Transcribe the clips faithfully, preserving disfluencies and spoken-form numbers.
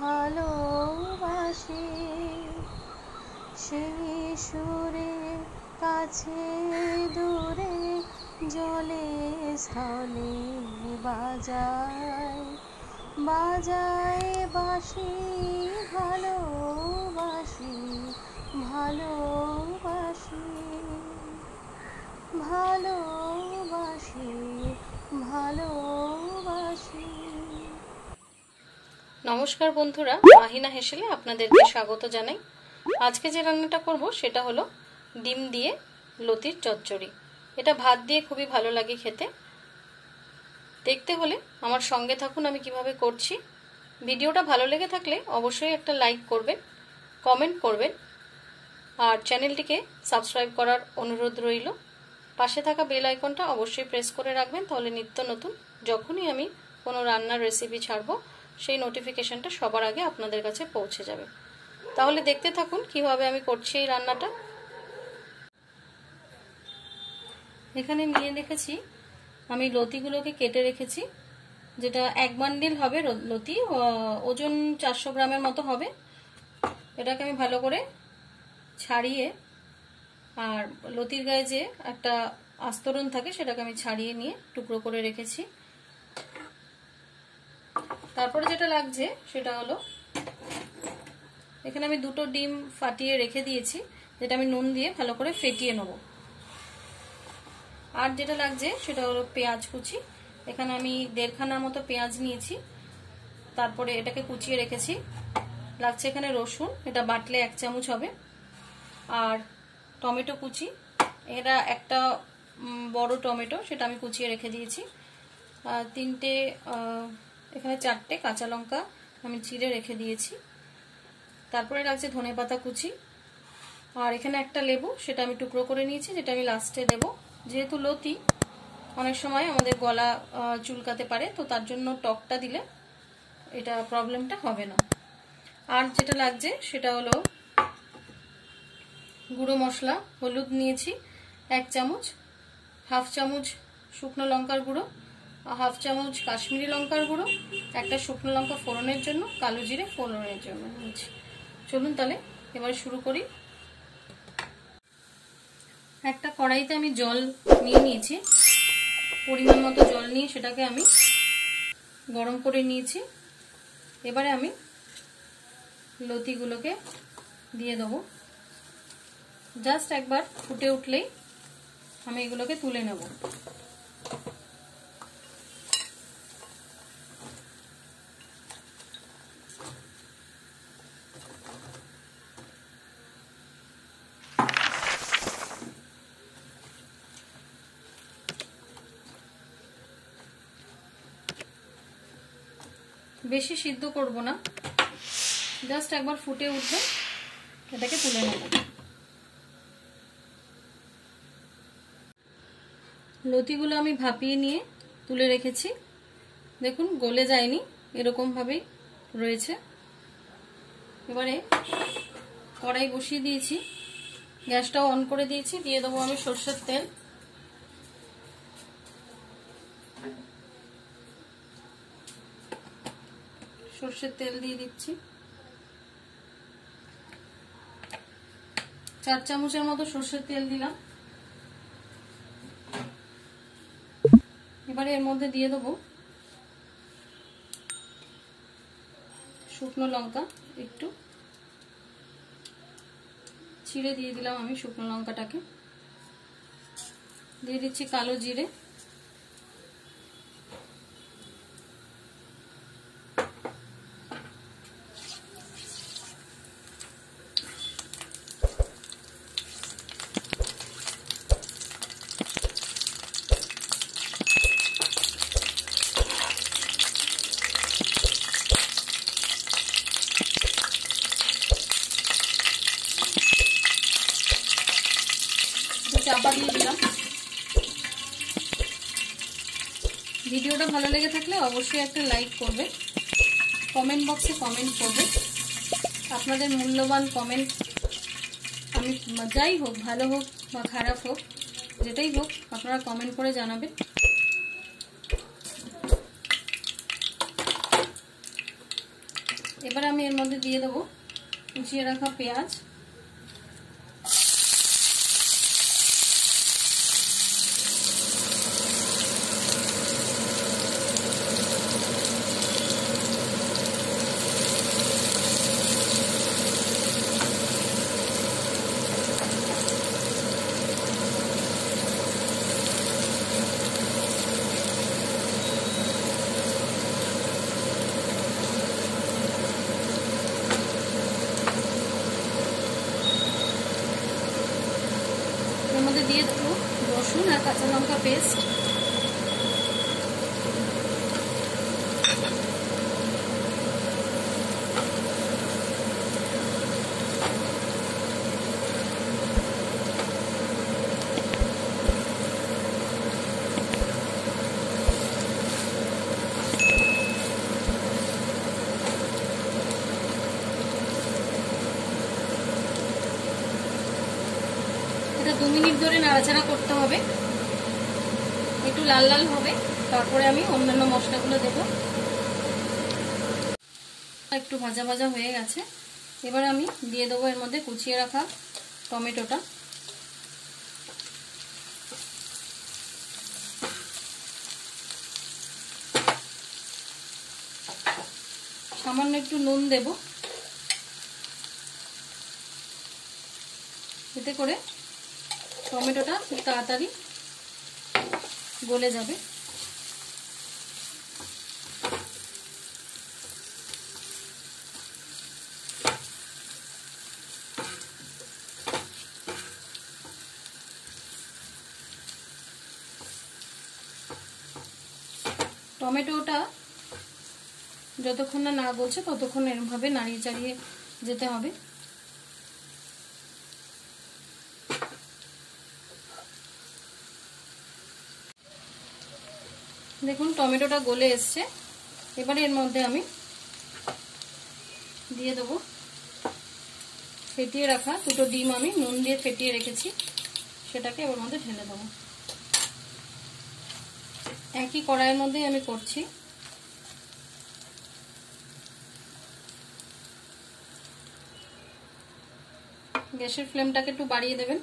ভালোবাসি সেই সুরের কাছে দূরে জলে স্থলে বাজায় বাজায় বাঁশি ভালোবাসি ভালোবাসি ভালোবাসি ভালোবাসি। নমস্কার বন্ধুরা, মাহিনা হেসেলে আপনাদেরকে স্বাগত জানাই। আজকে যে রান্নাটা করব সেটা হলো ডিম দিয়ে লতির চচ্চড়ি। এটা ভাত দিয়ে খুবই ভালো লাগে খেতে। দেখতে হলে আমার সঙ্গে থাকুন আমি কিভাবে করছি। ভিডিওটা ভালো লেগে থাকলে অবশ্যই একটা লাইক করবেন, কমেন্ট করবেন আর চ্যানেলটিকে সাবস্ক্রাইব করার অনুরোধ রইল। পাশে থাকা বেল আইকনটা অবশ্যই প্রেস করে রাখবেন, তাহলে নিত্য নতুন যখনই আমি কোনো রান্নার রেসিপি ছাড়বো সেই নোটিফিকেশনটা সবার আগে আপনাদের কাছে পৌঁছে যাবে। তাহলে দেখতে থাকুন কিভাবে আমি করছি এই রান্নাটা। এখানে নিয়ে রেখেছি আমি লতিগুলোকে কেটে রেখেছি, যেটা এক বান্ডিল হবে লতি, ওজন চারশো গ্রামের মতো হবে। এটাকে আমি ভালো করে ছাড়িয়ে, আর লতির গায়ে যে একটা আস্তরণ থাকে সেটাকে আমি ছাড়িয়ে নিয়ে টুকরো করে রেখেছি। তারপরে যেটা লাগছে সেটা হলো, এখানে আমি দুটো ডিম ফাটিয়ে রেখে দিয়েছি, যেটা আমি নুন দিয়ে ভালো করে ফেটিয়ে নেব। আর যেটা লাগছে সেটা হলো পেঁয়াজ কুচি। এখানে আমি দেড়খানা মতো পেঁয়াজ নিয়েছি, তারপরে এটাকে কুচিয়ে রেখেছি। লাগছে এখানে রসুন, এটা বাটলে এক চামচ হবে। আর টমেটো কুচি, এটা একটা বড় টমেটো সেটা আমি কুচিয়ে রেখে দিয়েছি। তিনটে এখানে চারটে কাঁচা লঙ্কা আমি চিড়ে রেখে দিয়েছি। তারপরে লাগছে ধনে পাতা কুচি, আর এখানে একটা লেবু সেটা আমি টুকরো করে নিয়েছি, যেটা আমি লাস্টে দেব। যেহেতু লতি অনেক সময় আমাদের গলা চুলকাতে পারে, তো তার জন্য টকটা দিলে এটা প্রবলেমটা হবে না। আর যেটা লাগছে সেটা হলো গুঁড়ো মশলা। হলুদ নিয়েছি এক চামচ, হাফ চামচ শুকনো লঙ্কার গুঁড়ো, হাফ চামচ কাশ্মীরি লঙ্কার গুঁড়ো, একটা শুকনো লঙ্কা ফোড়নের জন্য, কালো জিরে ফোড়নের জন্য নিয়েছি। চলুন তাহলে এবার শুরু করি। একটা কড়াইতে আমি জল নিয়ে নিয়েছি, পরিমাণ মতো জল নিয়ে সেটাকে আমি গরম করে নিয়েছি। এবারে আমি লতিগুলোকে দিয়ে দেবো। জাস্ট একবার ফুটে উঠলেই আমি এগুলোকে তুলে নেব। বেশি সিদ্ধ করব না, জাস্ট একবার ফুটে উঠবে এটাকে তুলে নেব। লতিগুলো আমি ভাপিয়ে নিয়ে তুলে রেখেছি, দেখুন গলে যায়নি, এরকমভাবেই রয়েছে। এবারে কড়াই বসিয়ে দিয়েছি, গ্যাসটাও অন করে দিয়েছি। দিয়ে দেবো আমি সরষের তেল। সরষের তেল দিয়ে দিচ্ছি, চার চামচের মতো সরষের তেল দিলাম। এবারে এর মধ্যে দিয়ে দেবো শুকনো লঙ্কা, একটু ছিঁড়ে দিয়ে দিলাম আমি শুকনো লঙ্কাটাকে। দিয়ে দিচ্ছি কালো জিরে, চাপা দিয়ে দিলাম। ভিডিওটা ভালো লেগে থাকলে অবশ্যই একটা লাইক করবে, কমেন্ট বক্সে কমেন্ট করবে। আপনাদের মূল্যবান কমেন্ট আমি যাই হোক, ভালো হোক বা খারাপ হোক, যেটাই হোক আপনারা কমেন্ট করে জানাবেন। এবার আমি এর মধ্যে দিয়ে দেব কুচিয়ে রাখা পেঁয়াজ। दिए देखो रसुन और काचा लंका पेस्ट दो मिनट धरे नाड़ाचाड़ा करते होबे एकटू लाल लाल होबे तारपरे आमी अन्यान्य मशलागुलो देबो। एकटू भाजा भाजा हये गेछे एबार आमी दिये देबो एर मध्य कुचिये राखा टमेटोटा। सामान्य एकटू नुन देबो एते करे टमेटोटा खूब ताड़ाताड़ी गले जाबे। टमेटोटा যতক্ষণ না গলছে ততক্ষণ এরকম ভাবে নাড়িয়ে চাড়িয়ে যেতে হবে। देखुन टमेटोटा गले एसेछे एबारे एर मध्ये आमी दिए देब फेटिए रखा दुटो डिम आमी नुन दिए फेटिए रेखेछि सेटाके एर मध्ये ढेले देब। एकई कड़ाइयेर मध्ये आमी करछि ग्यासेर फ्लेमटाके एकटु बाड़िए देबेन।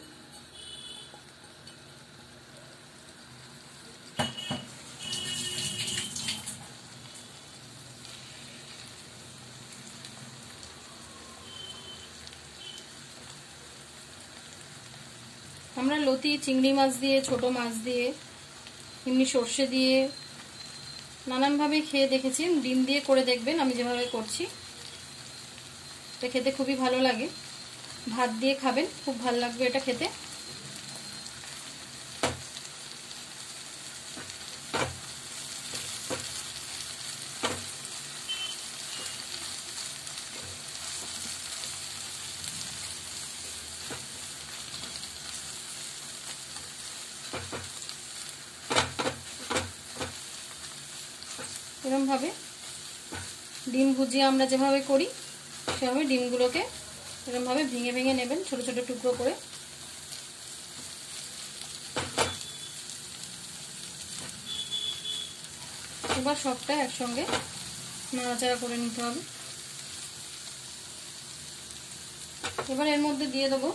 আমরা লতি চিংড়ি মাছ দিয়ে ছোট মাছ দিয়ে এমনি সরষে দিয়ে নানান ভাবে খেয়ে দেখেছি। ডিম দিয়ে করে দেখবেন আমি যেভাবে করছি, এটা খেতে খুবই ভালো লাগে। ভাত দিয়ে খাবেন খুব ভালো লাগবে এটা খেতে। एरम भावे डिम भुजिया आमरा जेभावे करी सेभावे डिमगुलोके एरम भावे भेंगे भेंगे नेबेन छोटो छोटो टुकरो करे। एबार सबटा एकसंगे नाड़ाचाड़ा करे निते होबे। एबार एर मध्ये दिये देब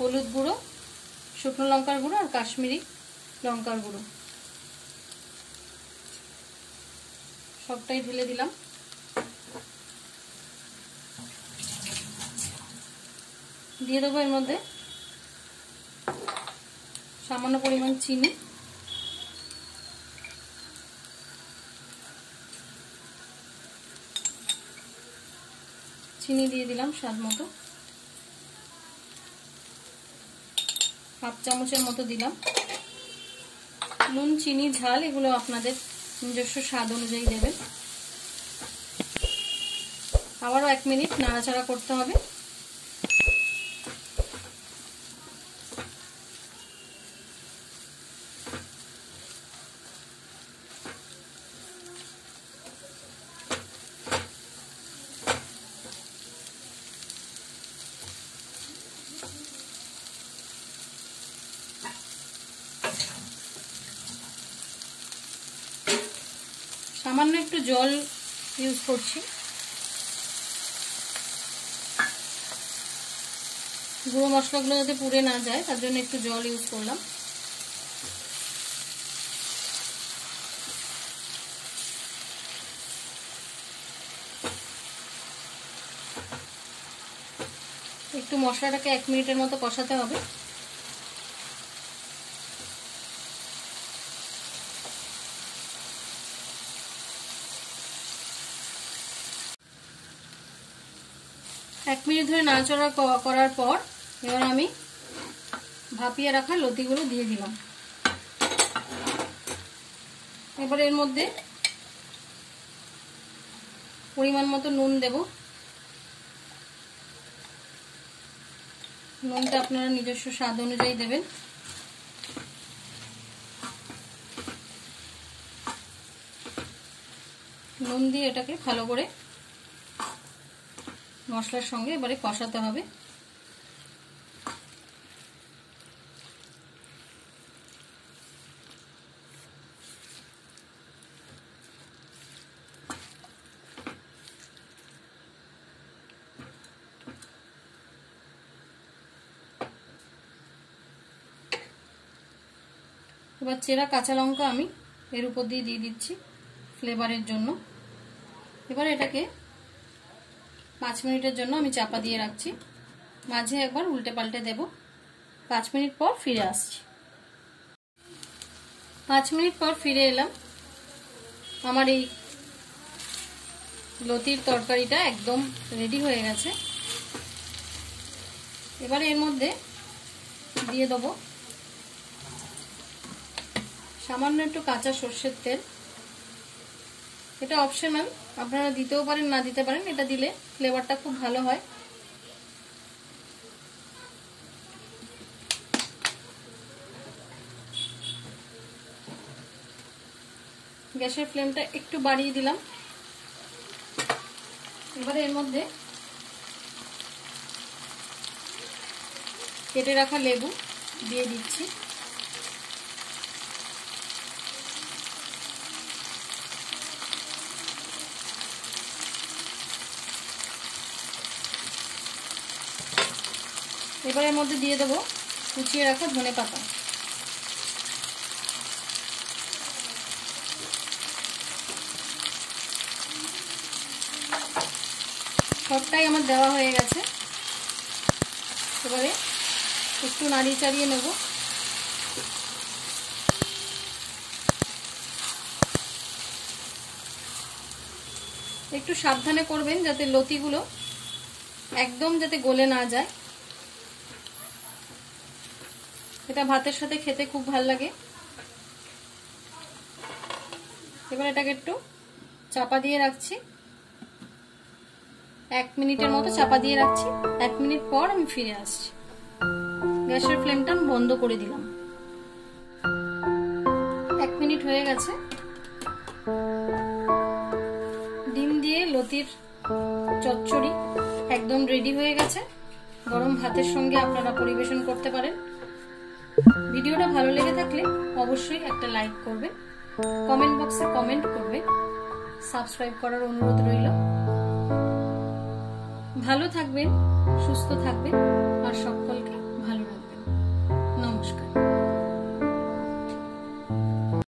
हलुद गुँड़ो शुकनो लंकार गुँड़ो और काश्मीरी लंकार गुँड़ो सबटाই ঢেলে দিলাম। দিয়ে দেবো এর মধ্যে সামান্য পরিমাণ চিনি। চিনি দিয়ে দিলাম স্বাদ মতো, হাফ চামচের মতো দিলাম। নুন চিনি ঝাল এগুলো আপনাদের নিজস্ব স্বাদ অনুযায়ী দেবেন। আবারও এক মিনিট নাড়াচাড়া করতে হবে। सामान्य एक जल यूज कर গুঁড়ো মশলাগুলো যাতে পুড়ে না যায় তার জন্য একটু জল ইউজ করলাম। একটু মশলাটাকে এক মিনিটের মতো কষাতে হবে। এক মিনিট ধরে নাড়াচাড়া করার পর এবার আমি ভাপিয়ে রাখা লতিগুলো দিয়ে দিলাম। এবার এর মধ্যে পরিমাণ মতো নুন দেব। নুনটা আপনারা নিজস্ব স্বাদ অনুযায়ী দেবেন। নুন দিয়ে এটাকে ভালো করে মশলার সঙ্গে এবারে কষাতে হবে। এবার চেরা কাঁচা লঙ্কা আমি এর উপর দিয়ে দিয়ে দিচ্ছি ফ্লেভারের জন্য। এবার এটাকে পাঁচ মিনিটের জন্য আমি চাপা দিয়ে রাখছি। মাঝে একবার উল্টে পাল্টে দেব। পাঁচ মিনিট পর ফিরে আসছি। পাঁচ মিনিট পর ফিরে এলাম। আমার এই লতির তরকারিটা একদম রেডি হয়ে গেছে। এবারে এর মধ্যে দিয়ে দেব সামান্য একটু কাঁচা সর্ষের তেল। এটা অপশনাল, আপনারা দিতেও পারেন না দিতে পারেন। এটা দিলে ফ্লেভারটা খুব ভালো হয়। গ্যাসের ফ্লেমটা একটু বাড়িয়ে দিলাম। এবারে এর মধ্যে কেটে রাখা লেবু দিয়ে দিচ্ছি। এবার এর মধ্যে দিয়ে দেবো কুচিয়ে রাখা ধনে পাতা। সবটাই আমার দেওয়া হয়ে গেছে। এবারে একটু নাড়িয়ে চাড়িয়ে নেব। একটু সাবধানে করবেন যাতে লতিগুলো একদম যাতে গলে না যায়। এটা ভাতের সাথে খেতে খুব ভালো লাগে। এবার এটাকে একটু চাপা দিয়ে রাখছি। এক মিনিটের মতো চাপা দিয়ে রাখছি। এক মিনিট পর আমি ফিরে আসছি। গ্যাসের ফ্লেমটা আমি বন্ধ করে দিলাম। এক মিনিট হয়ে গেছে। ডিম দিয়ে লতির চচ্চড়ি একদম রেডি হয়ে গেছে। গরম ভাতের সঙ্গে আপনারা পরিবেশন করতে পারেন। ভিডিওটা ভালো লেগে থাকলে অবশ্যই একটা লাইক করবেন, কমেন্ট বক্সে কমেন্ট করবেন, সাবস্ক্রাইব করার অনুরোধ রইল। ভালো থাকবেন, সুস্থ থাকবেন আর সকলকে